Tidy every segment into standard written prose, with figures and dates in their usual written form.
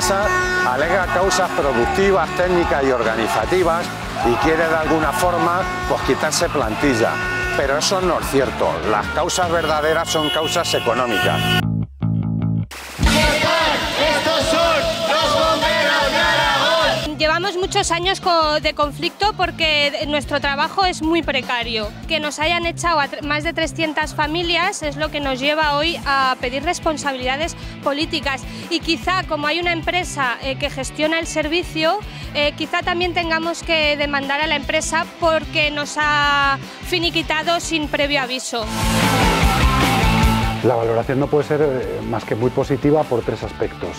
empresa alega causas productivas, técnicas y organizativas y quiere de alguna forma pues quitarse plantilla. Pero eso no es cierto. Las causas verdaderas son causas económicas. Llevamos muchos años de conflicto porque nuestro trabajo es muy precario. Que nos hayan echado a más de 300 familias es lo que nos lleva hoy a pedir responsabilidades políticas. Y quizá, como hay una empresa que gestiona el servicio, quizá también tengamos que demandar a la empresa porque nos ha finiquitado sin previo aviso. La valoración no puede ser más que muy positiva por tres aspectos.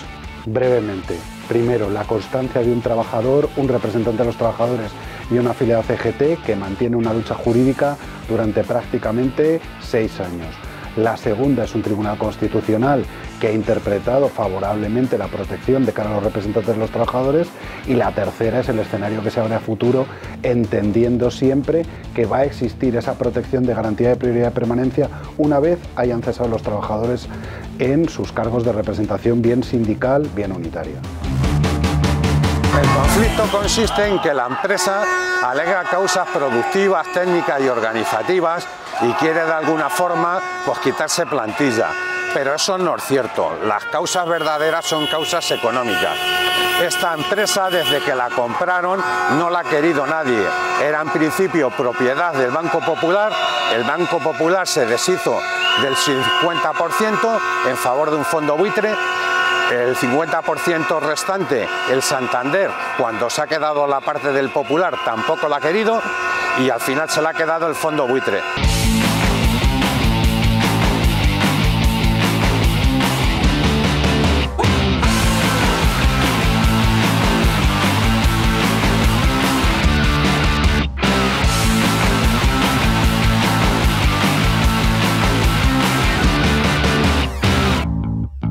Brevemente, primero, la constancia de un trabajador, un representante de los trabajadores y una afiliada CGT que mantiene una lucha jurídica durante prácticamente 6 años. La segunda es un Tribunal Constitucional que ha interpretado favorablemente la protección de cara a los representantes de los trabajadores. Y la tercera es el escenario que se abre a futuro, entendiendo siempre que va a existir esa protección de garantía de prioridad de permanencia una vez hayan cesado los trabajadores en sus cargos de representación, bien sindical, bien unitaria. El conflicto consiste en que la empresa alega causas productivas, técnicas y organizativas y quiere de alguna forma pues quitarse plantilla. Pero eso no es cierto. Las causas verdaderas son causas económicas. Esta empresa, desde que la compraron, no la ha querido nadie. Era en principio propiedad del Banco Popular. El Banco Popular se deshizo del 50% en favor de un fondo buitre. El 50% restante, el Santander, cuando se ha quedado la parte del Popular, tampoco la ha querido y al final se la ha quedado el fondo buitre.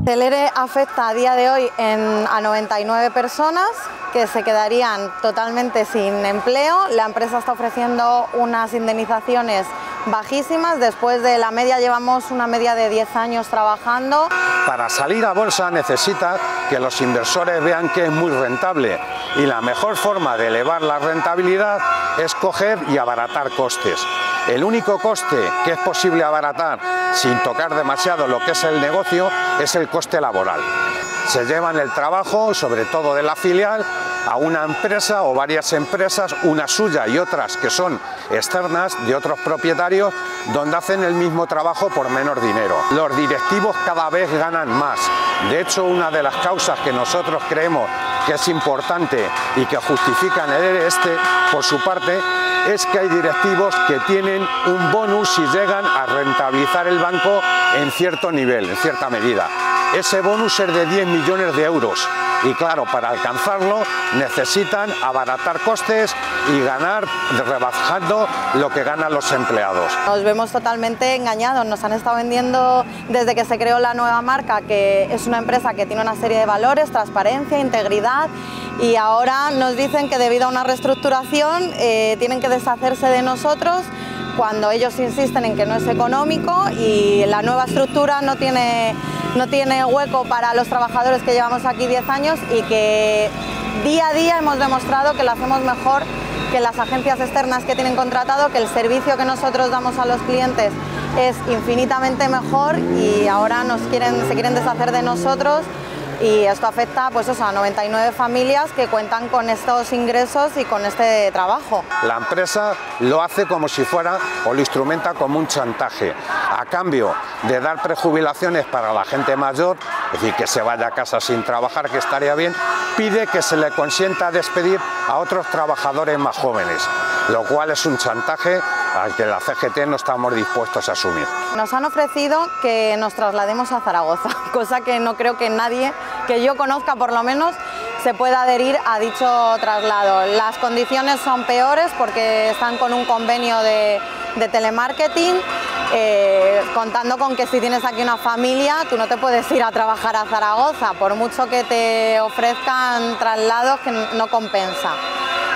El ERE afecta a día de hoy a 99 personas que se quedarían totalmente sin empleo. La empresa está ofreciendo unas indemnizaciones bajísimas. Después de la media, llevamos una media de 10 años trabajando. Para salir a bolsa necesita que los inversores vean que es muy rentable. Y la mejor forma de elevar la rentabilidad es coger y abaratar costes. El único coste que es posible abaratar sin tocar demasiado lo que es el negocio es el coste laboral. Se llevan el trabajo, sobre todo de la filial, a una empresa o varias empresas, una suya y otras que son externas de otros propietarios, donde hacen el mismo trabajo por menos dinero. Los directivos cada vez ganan más. De hecho, una de las causas que nosotros creemos que es importante y que justifican el ERE por su parte, es que hay directivos que tienen un bonus si llegan a rentabilizar el banco en cierto nivel, en cierta medida. Ese bonus es de 10 millones de euros y claro, para alcanzarlo necesitan abaratar costes y ganar rebajando lo que ganan los empleados. Nos vemos totalmente engañados, nos han estado vendiendo desde que se creó la nueva marca, que es una empresa que tiene una serie de valores, transparencia, integridad. Y ahora nos dicen que debido a una reestructuración tienen que deshacerse de nosotros, cuando ellos insisten en que no es económico y la nueva estructura no tiene hueco para los trabajadores que llevamos aquí 10 años y que día a día hemos demostrado que lo hacemos mejor que las agencias externas que tienen contratado, que el servicio que nosotros damos a los clientes es infinitamente mejor y ahora se quieren deshacer de nosotros. Y esto afecta pues eso, a 99 familias que cuentan con estos ingresos y con este trabajo. La empresa lo hace como si fuera o lo instrumenta como un chantaje. A cambio de dar prejubilaciones para la gente mayor, es decir, que se vaya a casa sin trabajar, que estaría bien, pide que se le consienta despedir a otros trabajadores más jóvenes, lo cual es un chantaje al que la CGT no estamos dispuestos a asumir. Nos han ofrecido que nos traslademos a Zaragoza, cosa que no creo que nadie, que yo conozca por lo menos, se pueda adherir a dicho traslado. Las condiciones son peores porque están con un convenio de telemarketing, contando con que si tienes aquí una familia, tú no te puedes ir a trabajar a Zaragoza, por mucho que te ofrezcan traslados que no compensa.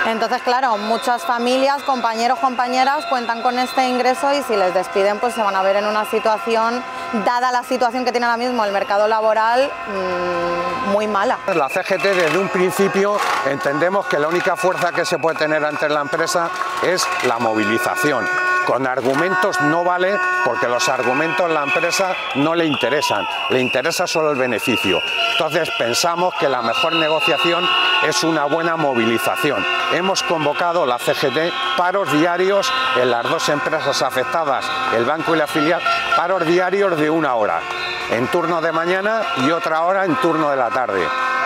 Entonces, claro, muchas familias, compañeros, compañeras cuentan con este ingreso y si les despiden, pues se van a ver en una situación, dada la situación que tiene ahora mismo el mercado laboral, muy mala. La CGT desde un principio entendemos que la única fuerza que se puede tener ante la empresa es la movilización. Con argumentos no vale, porque los argumentos a la empresa no le interesan, le interesa solo el beneficio. Entonces pensamos que la mejor negociación es una buena movilización. Hemos convocado la CGT paros diarios en las dos empresas afectadas, el banco y la filial, paros diarios de una hora, en turno de mañana y otra hora en turno de la tarde.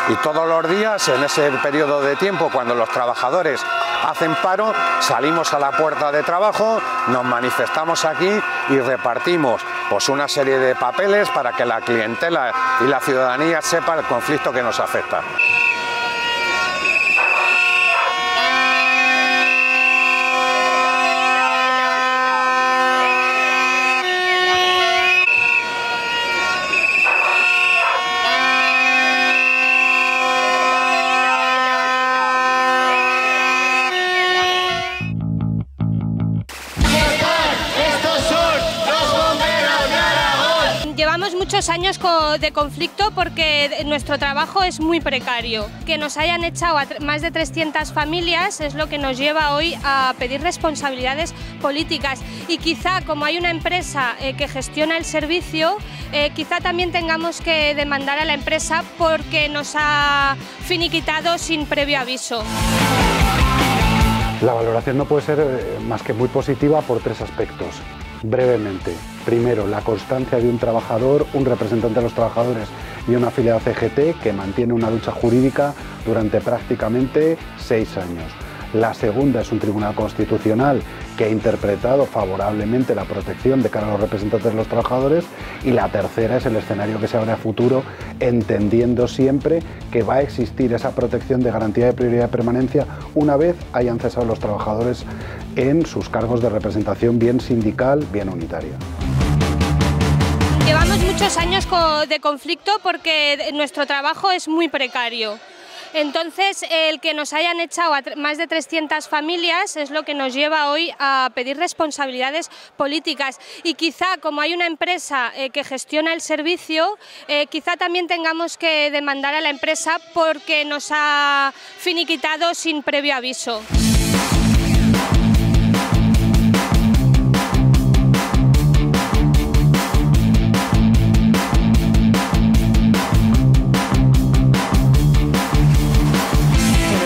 Y todos los días, en ese periodo de tiempo, cuando los trabajadores hacen paro, salimos a la puerta de trabajo, nos manifestamos aquí y repartimos pues una serie de papeles para que la clientela y la ciudadanía sepa el conflicto que nos afecta. Llevamos muchos años de conflicto porque nuestro trabajo es muy precario. Que nos hayan echado a más de 300 familias es lo que nos lleva hoy a pedir responsabilidades políticas. Y quizá, como hay una empresa que gestiona el servicio, quizá también tengamos que demandar a la empresa porque nos ha finiquitado sin previo aviso. La valoración no puede ser más que muy positiva por tres aspectos. Brevemente, primero, la constancia de un trabajador, un representante de los trabajadores y una afiliada CGT que mantiene una lucha jurídica durante prácticamente 6 años. La segunda es un Tribunal Constitucional que ha interpretado favorablemente la protección de cara a los representantes de los trabajadores. Y la tercera es el escenario que se abre a futuro, entendiendo siempre que va a existir esa protección de garantía de prioridad de permanencia una vez hayan cesado los trabajadores en sus cargos de representación, bien sindical, bien unitaria. Llevamos muchos años de conflicto porque nuestro trabajo es muy precario. Entonces, el que nos hayan echado a más de 300 familias es lo que nos lleva hoy a pedir responsabilidades políticas. Y quizá, como hay una empresa que gestiona el servicio, quizá también tengamos que demandar a la empresa porque nos ha finiquitado sin previo aviso.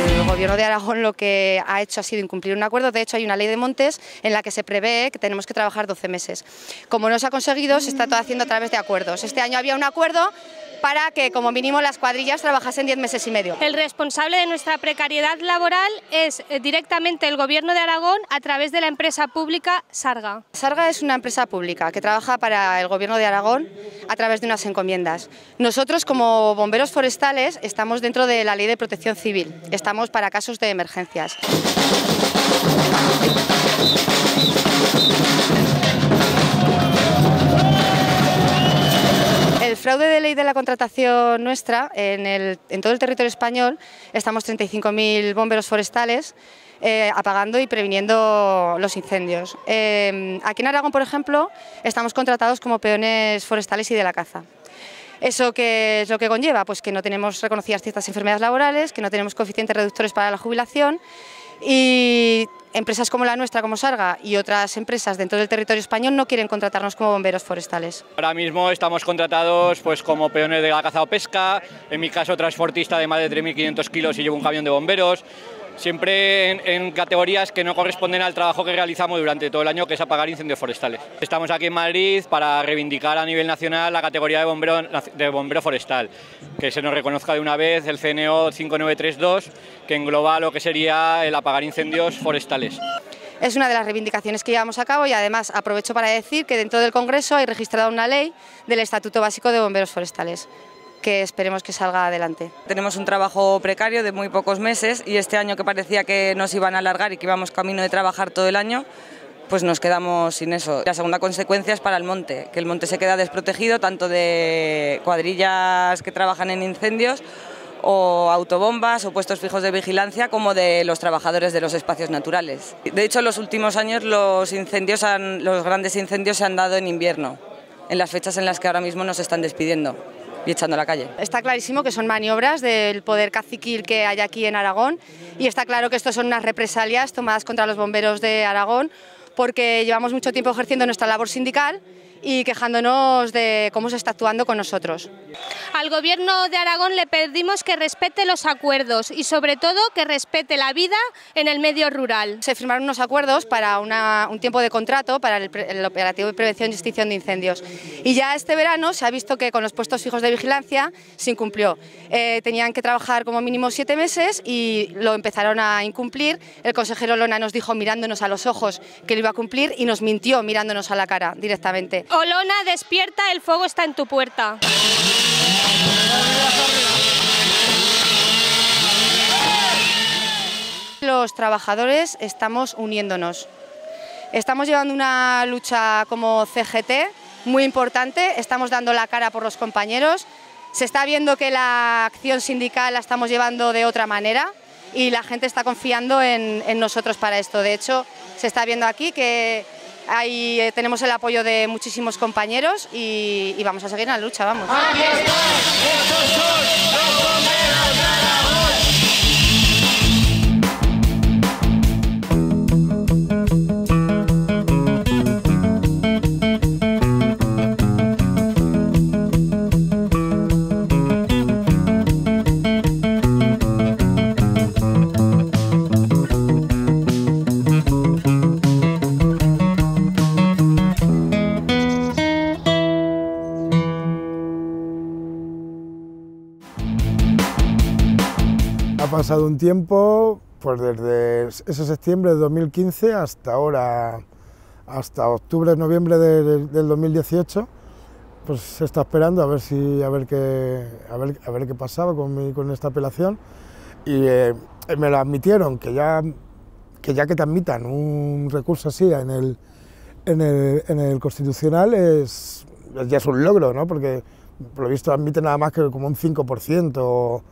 El Gobierno de Aragón lo que ha hecho ha sido incumplir un acuerdo. De hecho, hay una ley de montes en la que se prevé que tenemos que trabajar 12 meses. Como no se ha conseguido, se está todo haciendo a través de acuerdos. Este año había un acuerdo para que, como mínimo, las cuadrillas trabajasen 10 meses y medio. El responsable de nuestra precariedad laboral es directamente el Gobierno de Aragón a través de la empresa pública Sarga. Sarga es una empresa pública que trabaja para el Gobierno de Aragón a través de unas encomiendas. Nosotros, como bomberos forestales, estamos dentro de la Ley de Protección Civil. Estamos para casos de emergencias. El fraude de ley de la contratación nuestra, en todo el territorio español, estamos 35.000 bomberos forestales apagando y previniendo los incendios. Aquí en Aragón, por ejemplo, estamos contratados como peones forestales y de la caza. ¿Eso qué es lo que conlleva? Pues que no tenemos reconocidas ciertas enfermedades laborales, que no tenemos coeficientes reductores para la jubilación y empresas como la nuestra, como Sarga, y otras empresas dentro del territorio español no quieren contratarnos como bomberos forestales. Ahora mismo estamos contratados pues como peones de la caza o pesca, en mi caso transportista de más de 3.500 kilos y llevo un camión de bomberos, siempre en categorías que no corresponden al trabajo que realizamos durante todo el año, que es apagar incendios forestales. Estamos aquí en Madrid para reivindicar a nivel nacional la categoría de bombero forestal, que se nos reconozca de una vez el CNO 5932, que engloba lo que sería el apagar incendios forestales. Es una de las reivindicaciones que llevamos a cabo y además aprovecho para decir que dentro del Congreso hay registrada una ley del Estatuto Básico de Bomberos Forestales, que esperemos que salga adelante. Tenemos un trabajo precario de muy pocos meses y este año que parecía que nos iban a alargar y que íbamos camino de trabajar todo el año, pues nos quedamos sin eso. La segunda consecuencia es para el monte, que el monte se queda desprotegido tanto de cuadrillas que trabajan en incendios o autobombas o puestos fijos de vigilancia como de los trabajadores de los espacios naturales. De hecho, en los últimos años los grandes incendios se han dado en invierno, en las fechas en las que ahora mismo nos están despidiendo y echando a la calle. Está clarísimo que son maniobras del poder caciquil que hay aquí en Aragón y está claro que esto son unas represalias tomadas contra los bomberos de Aragón porque llevamos mucho tiempo ejerciendo nuestra labor sindical y quejándonos de cómo se está actuando con nosotros. Al Gobierno de Aragón le pedimos que respete los acuerdos y sobre todo que respete la vida en el medio rural. Se firmaron unos acuerdos para un tiempo de contrato para el operativo de prevención y extinción de incendios y ya este verano se ha visto que con los puestos fijos de vigilancia se incumplió. Tenían que trabajar como mínimo 7 meses y lo empezaron a incumplir. El consejero Olona nos dijo mirándonos a los ojos que lo iba a cumplir y nos mintió mirándonos a la cara directamente. Olona, despierta, el fuego está en tu puerta. Los trabajadores estamos uniéndonos. Estamos llevando una lucha como CGT muy importante, estamos dando la cara por los compañeros. Se está viendo que la acción sindical la estamos llevando de otra manera y la gente está confiando en nosotros para esto. De hecho, se está viendo aquí que ahí tenemos el apoyo de muchísimos compañeros y vamos a seguir en la lucha, vamos. Aquí están, estos son los bomberos de Ha pasado un tiempo, pues desde ese septiembre de 2015 hasta ahora, hasta octubre, noviembre del 2018, pues se está esperando a ver qué pasaba con esta apelación y me lo admitieron, que te admitan un recurso así en el Constitucional ya es un logro, ¿no? Porque por lo visto admiten nada más que como un 5%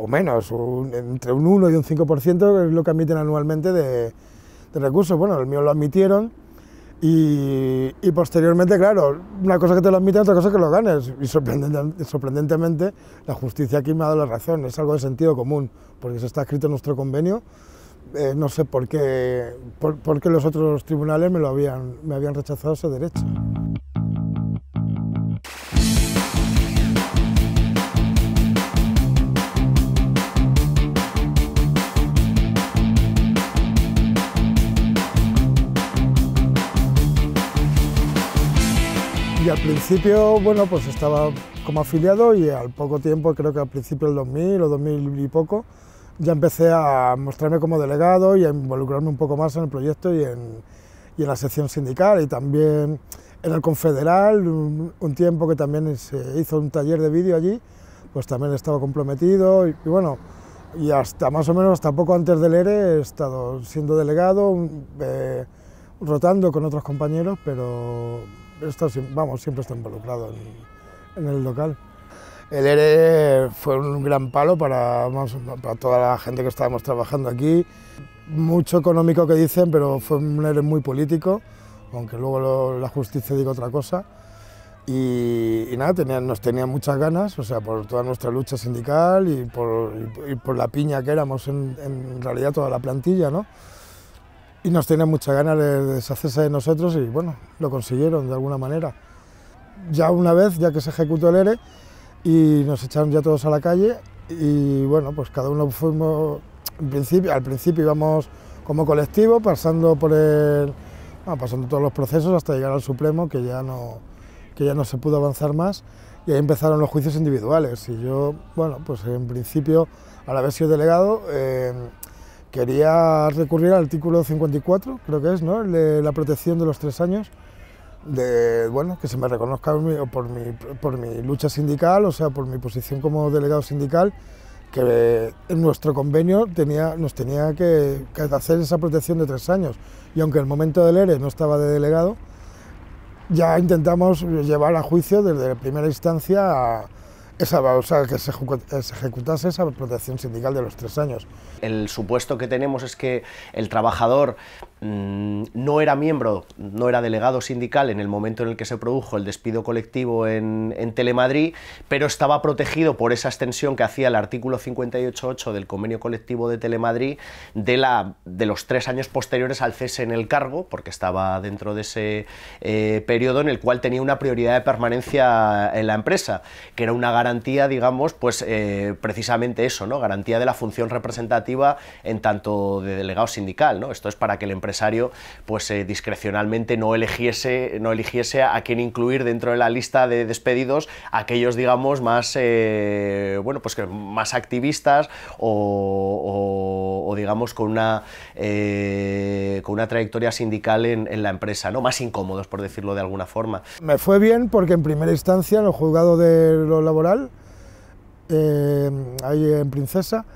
o menos, entre un 1 y un 5% es lo que admiten anualmente de recursos. Bueno, el mío lo admitieron y posteriormente, claro, una cosa que te lo admiten, otra cosa que lo ganes. Y sorprendentemente, la justicia aquí me ha dado la razón, es algo de sentido común, porque eso está escrito en nuestro convenio. No sé por qué los otros tribunales me habían rechazado ese derecho. Y al principio, bueno, pues estaba como afiliado y al poco tiempo, creo que al principio del 2000 o 2000 y poco, ya empecé a mostrarme como delegado y a involucrarme un poco más en el proyecto y en la sección sindical y también en el Confederal, un tiempo que también se hizo un taller de vídeo allí, pues también estaba comprometido y bueno, y hasta más o menos hasta poco antes del ERE he estado siendo delegado, rotando con otros compañeros, pero siempre está involucrado en el local. El ERE fue un gran palo para toda la gente que estábamos trabajando aquí. Mucho económico que dicen, pero fue un ERE muy político, aunque luego la justicia diga otra cosa. Y nada, nos tenían muchas ganas, o sea, por toda nuestra lucha sindical y por la piña que éramos, en realidad toda la plantilla, ¿no? Y nos tenían muchas ganas de deshacerse de nosotros y bueno, lo consiguieron de alguna manera. Ya una vez, ya que se ejecutó el ERE y nos echaron ya todos a la calle y bueno, pues cada uno fuimos, al principio íbamos como colectivo pasando todos los procesos hasta llegar al Supremo que ya no se pudo avanzar más y ahí empezaron los juicios individuales y yo, bueno, pues en principio al haber sido delegado quería recurrir al artículo 54, creo que es, ¿no?, de la protección de los 3 años, de, bueno, que se me reconozca por mi lucha sindical, o sea, por mi posición como delegado sindical, que en nuestro convenio nos tenía que hacer esa protección de 3 años. Y aunque en el momento del ERE no estaba de delegado, ya intentamos llevar a juicio desde primera instancia esa balsa que se ejecutase esa protección sindical de los 3 años. El supuesto que tenemos es que el trabajador no era miembro, no era delegado sindical en el momento en el que se produjo el despido colectivo en Telemadrid, pero estaba protegido por esa extensión que hacía el artículo 58.8 del convenio colectivo de Telemadrid de los 3 años posteriores al cese en el cargo, porque estaba dentro de ese periodo en el cual tenía una prioridad de permanencia en la empresa, que era una garantía, digamos, pues precisamente eso, ¿no? Garantía de la función representativa en tanto de delegado sindical, ¿no? Esto es para que el empresario, pues discrecionalmente no eligiese a quién incluir dentro de la lista de despedidos, aquellos, digamos, más bueno, pues que más activistas o digamos con una trayectoria sindical en la empresa, ¿no? Más incómodos, por decirlo de alguna forma. Me fue bien porque en primera instancia en el juzgado de lo laboral, ahí en Princesa,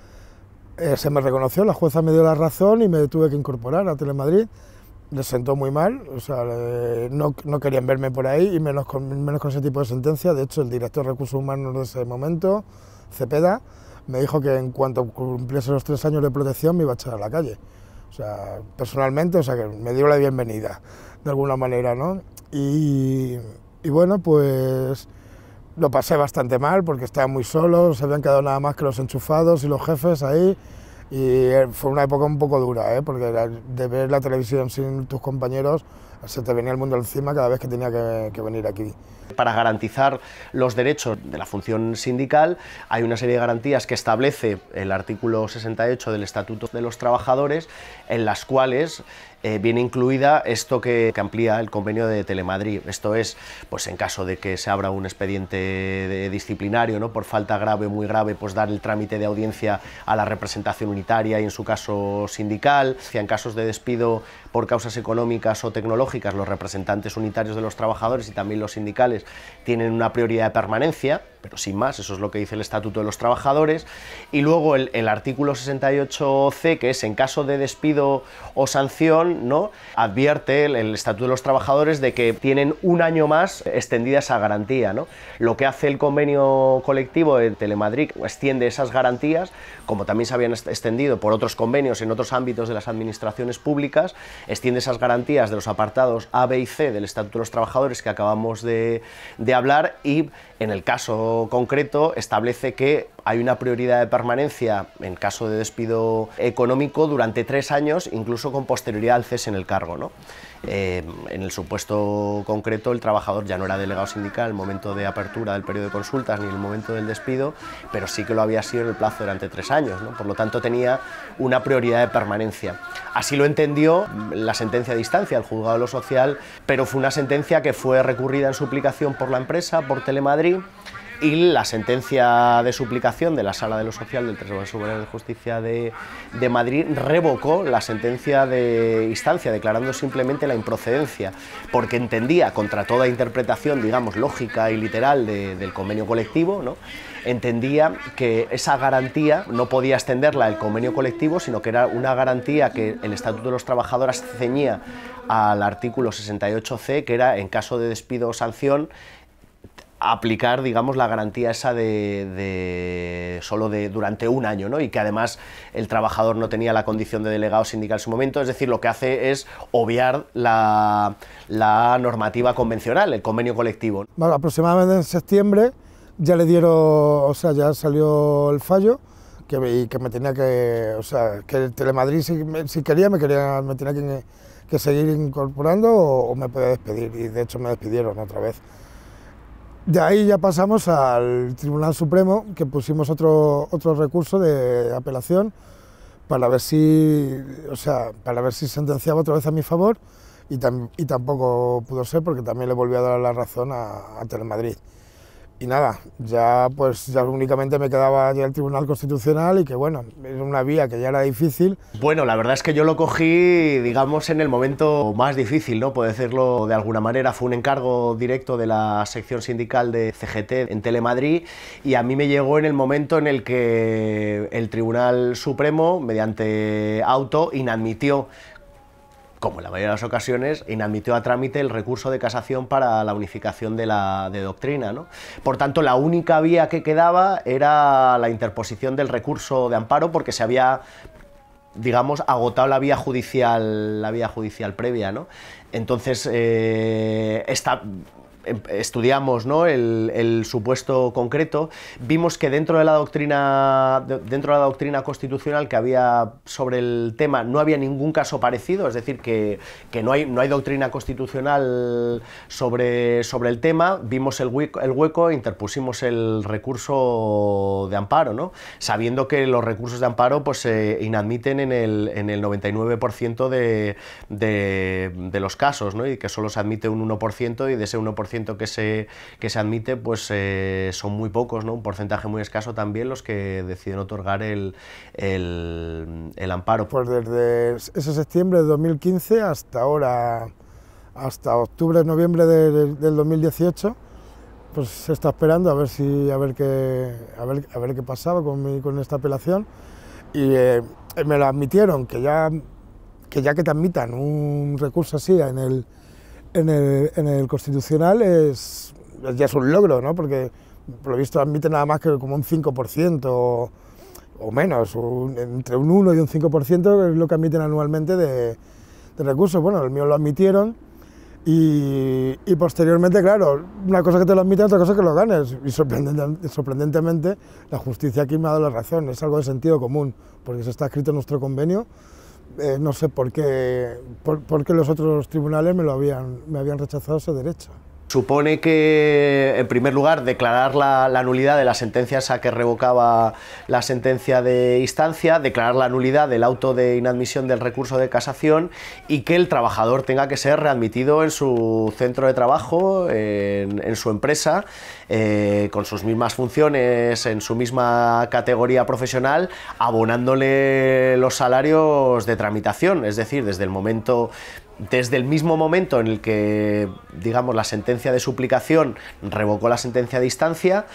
se me reconoció, la jueza me dio la razón y me tuve que incorporar a Telemadrid. Le sentó muy mal, o sea, no querían verme por ahí, y menos con ese tipo de sentencia. De hecho, el director de Recursos Humanos de ese momento, Cepeda, me dijo que en cuanto cumpliese los 3 años de protección me iba a echar a la calle. O sea, personalmente, o sea, que me dio la bienvenida, de alguna manera, ¿no? Y bueno, pues lo pasé bastante mal porque estaba muy solo, se habían quedado nada más que los enchufados y los jefes ahí, y fue una época un poco dura, ¿eh? Porque de ver la televisión sin tus compañeros se te venía el mundo encima cada vez que tenía que venir aquí. Para garantizar los derechos de la función sindical hay una serie de garantías que establece el artículo 68 del Estatuto de los Trabajadores, en las cuales viene incluida esto que amplía el convenio de Telemadrid. Esto es, pues en caso de que se abra un expediente disciplinario, ¿no?, por falta grave o muy grave, pues dar el trámite de audiencia a la representación unitaria y en su caso sindical. En casos de despido por causas económicas o tecnológicas, los representantes unitarios de los trabajadores y también los sindicales tienen una prioridad de permanencia, pero sin más, eso es lo que dice el Estatuto de los Trabajadores. Y luego el artículo 68C, que es en caso de despido o sanción, ¿no?, advierte el Estatuto de los Trabajadores de que tienen 1 año más extendida esa garantía, ¿no? Lo que hace el convenio colectivo de Telemadrid extiende esas garantías, como también se habían extendido por otros convenios en otros ámbitos de las administraciones públicas, extiende esas garantías de los apartados A, B y C del Estatuto de los Trabajadores que acabamos de hablar, y en el caso concreto establece que hay una prioridad de permanencia en caso de despido económico durante 3 años, incluso con posterioridad al cese en el cargo, ¿no? En el supuesto concreto, el trabajador ya no era delegado sindical en el momento de apertura del periodo de consultas ni en el momento del despido, pero sí que lo había sido en el plazo durante 3 años, ¿no? Por lo tanto, tenía una prioridad de permanencia. Así lo entendió la sentencia de instancia, el juzgado de lo social, pero fue una sentencia que fue recurrida en suplicación por la empresa, por Telemadrid, y la sentencia de suplicación de la Sala de lo Social del Tribunal Supremo de Justicia de Madrid revocó la sentencia de instancia, declarando simplemente la improcedencia, porque entendía, contra toda interpretación, digamos, lógica y literal del convenio colectivo, ¿no?, entendía que esa garantía no podía extenderla el convenio colectivo, sino que era una garantía que el Estatuto de los Trabajadores ceñía al artículo 68C, que era en caso de despido o sanción, aplicar, digamos, la garantía esa solo durante 1 año, ¿no? Y que además el trabajador no tenía la condición de delegado sindical en su momento, es decir, lo que hace es obviar la normativa convencional, el convenio colectivo. Bueno, aproximadamente en septiembre ya le dieron, o sea, ya salió el fallo, que me tenía que, o sea, que Telemadrid me tenía que seguir incorporando o me podía despedir, y de hecho me despidieron otra vez. De ahí ya pasamos al Tribunal Supremo, que pusimos otro recurso de apelación para ver si, o sea, para ver si sentenciaba otra vez a mi favor, y tampoco pudo ser porque también le volví a dar la razón a Telemadrid. Y nada, ya únicamente me quedaba ya el Tribunal Constitucional, y que bueno, es una vía que ya era difícil. Bueno, la verdad es que yo lo cogí, digamos, en el momento más difícil, ¿no?, puedo decirlo de alguna manera. Fue un encargo directo de la sección sindical de CGT en Telemadrid, y a mí me llegó en el momento en el que el Tribunal Supremo, mediante auto, inadmitió como en la mayoría de las ocasiones, inadmitió a trámite el recurso de casación para la unificación de doctrina, ¿no? Por tanto, la única vía que quedaba era la interposición del recurso de amparo, porque se había, digamos, agotado la vía judicial previa, ¿no? Entonces, estudiamos, ¿no?, el supuesto concreto, vimos que dentro de la doctrina constitucional que había sobre el tema no había ningún caso parecido, es decir, que no hay doctrina constitucional sobre el tema. Vimos el hueco e interpusimos el recurso de amparo, ¿no?, sabiendo que los recursos de amparo, pues, se inadmiten en el 99% de los casos, ¿no?, y que solo se admite un 1%, y de ese 1% que se admite, pues son muy pocos, ¿no?, un porcentaje muy escaso también los que deciden otorgar el amparo. Pues desde ese septiembre de 2015 hasta ahora, hasta octubre, noviembre del 2018, pues se está esperando a ver si a ver qué pasaba con esta apelación, y me lo admitieron, que te admitan un recurso así en el constitucional ya es un logro, ¿no?, porque por lo visto admite nada más que como un 5% o menos, entre un 1 y un 5% es lo que admiten anualmente de recursos. Bueno, el mío lo admitieron y posteriormente, claro, una cosa que te lo admiten, otra cosa que lo ganes, y sorprendentemente la justicia aquí me ha dado la razón. Es algo de sentido común, porque eso está escrito en nuestro convenio. No sé por qué los otros tribunales me habían rechazado ese derecho. Supone que, en primer lugar, declarar la nulidad de la sentencia esa que revocaba la sentencia de instancia, declarar la nulidad del auto de inadmisión del recurso de casación, y que el trabajador tenga que ser readmitido en su centro de trabajo, en su empresa, con sus mismas funciones, en su misma categoría profesional, abonándole los salarios de tramitación, es decir, desde el mismo momento en el que, digamos, la sentencia de suplicación revocó la sentencia de instancia,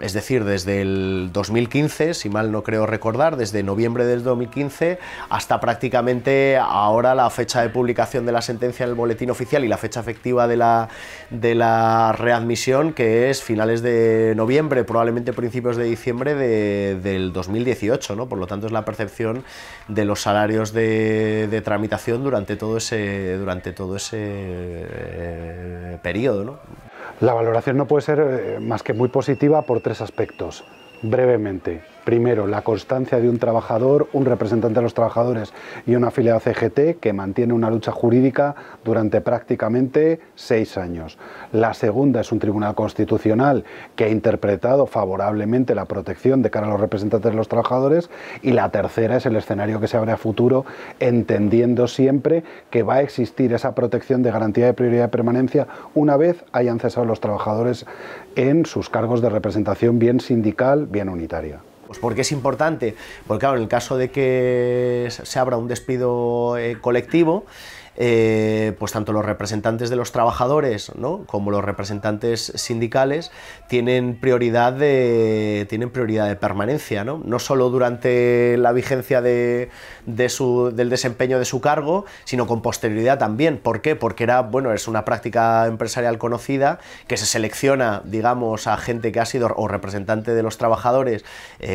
es decir, desde el 2015, si mal no creo recordar, desde noviembre del 2015 hasta prácticamente ahora, la fecha de publicación de la sentencia en el boletín oficial y la fecha efectiva de la readmisión, que es finales de noviembre, probablemente principios de diciembre del 2018, ¿no? Por lo tanto, es la percepción de los salarios de tramitación durante todo ese periodo, ¿no? La valoración no puede ser más que muy positiva por tres aspectos, brevemente. Primero, la constancia de un trabajador, un representante de los trabajadores y una afiliada CGT que mantiene una lucha jurídica durante prácticamente 6 años. La segunda es un tribunal constitucional que ha interpretado favorablemente la protección de cara a los representantes de los trabajadores. Y la tercera es el escenario que se abre a futuro, entendiendo siempre que va a existir esa protección de garantía de prioridad de permanencia una vez hayan cesado los trabajadores en sus cargos de representación, bien sindical, bien unitaria. Pues porque es importante, porque claro, en el caso de que se abra un despido colectivo, pues tanto los representantes de los trabajadores, ¿no?, como los representantes sindicales tienen prioridad de permanencia, ¿no? No solo durante la vigencia del desempeño de su cargo, sino con posterioridad también. ¿Por qué? Porque es una práctica empresarial conocida, que se selecciona, digamos, a gente que ha sido o representante de los trabajadores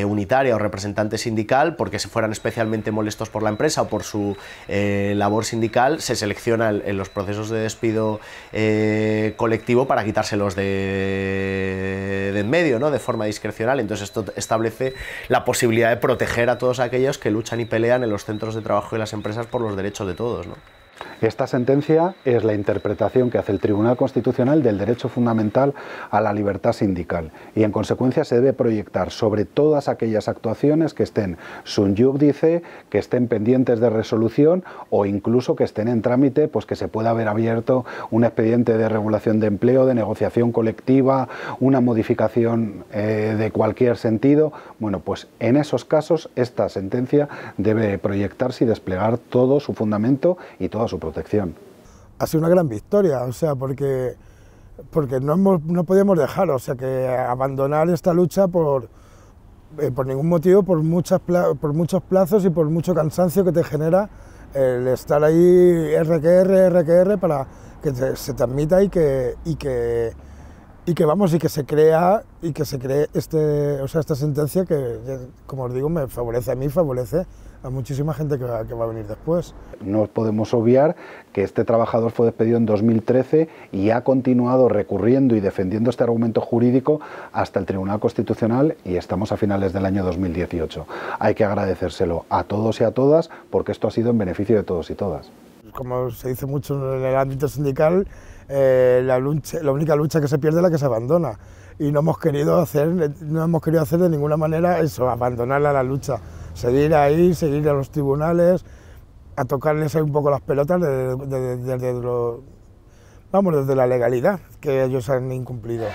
unitaria o representante sindical, porque se fueran especialmente molestos por la empresa o por su labor sindical. Se selecciona en los procesos de despido colectivo para quitárselos de en medio, ¿no?, de forma discrecional. Entonces esto establece la posibilidad de proteger a todos aquellos que luchan y pelean en los centros de trabajo y las empresas por los derechos de todos, ¿no? Esta sentencia es la interpretación que hace el Tribunal Constitucional del derecho fundamental a la libertad sindical, y en consecuencia se debe proyectar sobre todas aquellas actuaciones que estén subyúdice, que estén pendientes de resolución o incluso que estén en trámite, pues que se pueda haber abierto un expediente de regulación de empleo, de negociación colectiva, una modificación de cualquier sentido. Bueno, pues en esos casos esta sentencia debe proyectarse y desplegar todo su fundamento y toda su protección. Ha sido una gran victoria, o sea, porque no podíamos dejar, o sea, que abandonar esta lucha por ningún motivo, por muchos plazos y por mucho cansancio que te genera el estar ahí RQR para que se transmita y que se cree esta sentencia que, como os digo, me favorece a mí, favorece a muchísima gente que va a venir después. No podemos obviar que este trabajador fue despedido en 2013 y ha continuado recurriendo y defendiendo este argumento jurídico hasta el Tribunal Constitucional, y estamos a finales del año 2018. Hay que agradecérselo a todos y a todas, porque esto ha sido en beneficio de todos y todas. Como se dice mucho en el ámbito sindical, la única lucha que se pierde es la que se abandona, y no hemos querido hacer de ninguna manera eso, abandonarla a la lucha, seguir ahí, seguir a los tribunales, a tocarles un poco las pelotas desde la legalidad que ellos han incumplido.